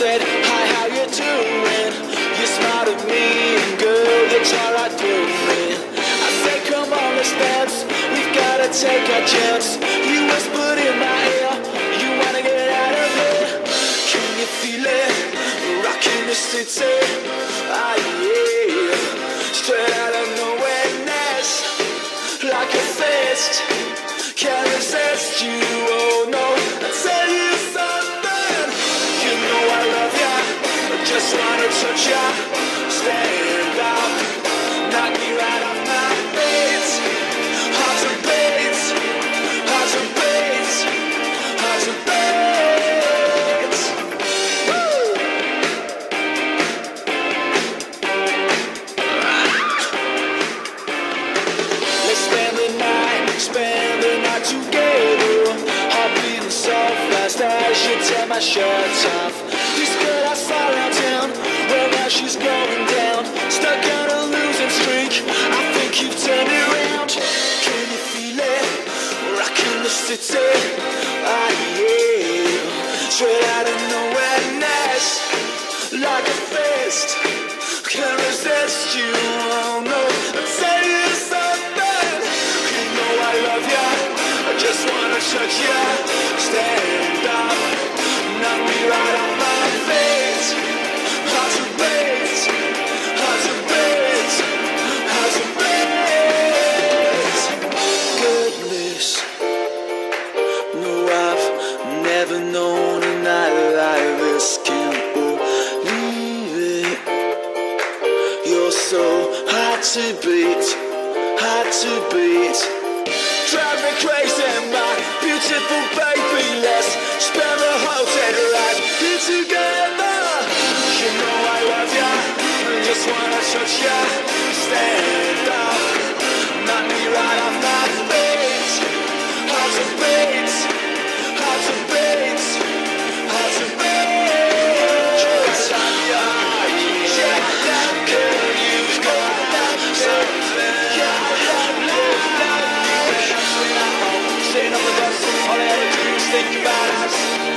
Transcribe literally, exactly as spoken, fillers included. said, hi, how you doing? You smiled at me and girl, you tried right through me. I said, come on, let's dance, we've got to take our chance. You whispered in my ear, you want to get out of here. Can you feel it? Rocking the city, ah yeah. Straight out of nowhereness, like a fist. Can't resist you, oh no, I'll tell you something. You know I love ya, I just wanna touch ya. Stand up, knock me right off my feet. Hard to beat, hard to beat, hard to beat. Woo! Let's spend the night, spend together, heart beating so fast I should tear my shirts off. This girl I saw around town, well now she's going down, stuck on a losing streak, I think you've turned it around. Can you feel it? Rockin' the city, ah yeah. Straight out of nowhere, nice, like a fist. Can't resist you, oh no, I'll tell you something. You know I love ya, just wanna touch ya, stand up, knock me right off my feet. Hard to beat, hard to beat, hard to beat. Goodness, no, I've never known a night like this. Can't believe it. You're so hard to beat, hard to beat. Drive me crazy, my beautiful baby. Let's spend the whole day right here together. You know I love ya, I just wanna touch ya. Stand up, knock me right off my feet. Hard to beat, hard to beat, hard to beat. Yeah, girl, you've got that something. Sitting on the bus, all I ever do is think about us.